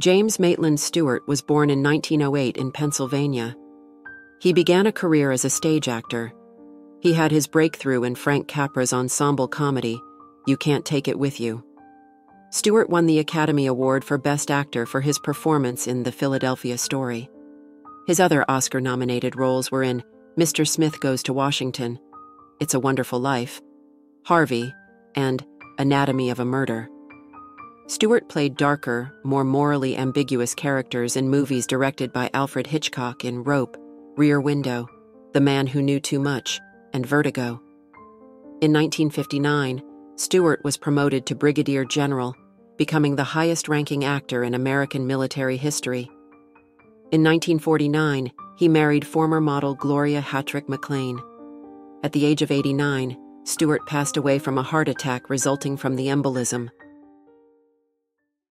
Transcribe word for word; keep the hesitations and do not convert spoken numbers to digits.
James Maitland Stewart was born in nineteen oh eight in Pennsylvania. He began a career as a stage actor. He had his breakthrough in Frank Capra's ensemble comedy, You Can't Take It With You. Stewart won the Academy Award for Best Actor for his performance in The Philadelphia Story. His other Oscar-nominated roles were in Mister Smith Goes to Washington, It's a Wonderful Life, Harvey, and Anatomy of a Murder. Stewart played darker, more morally ambiguous characters in movies directed by Alfred Hitchcock in Rope, Rear Window, The Man Who Knew Too Much, and Vertigo. In nineteen fifty-nine, Stewart was promoted to Brigadier General, becoming the highest-ranking actor in American military history. In nineteen forty-nine, he married former model Gloria Hatrick McLean. At the age of eighty-nine, Stewart passed away from a heart attack resulting from the embolism.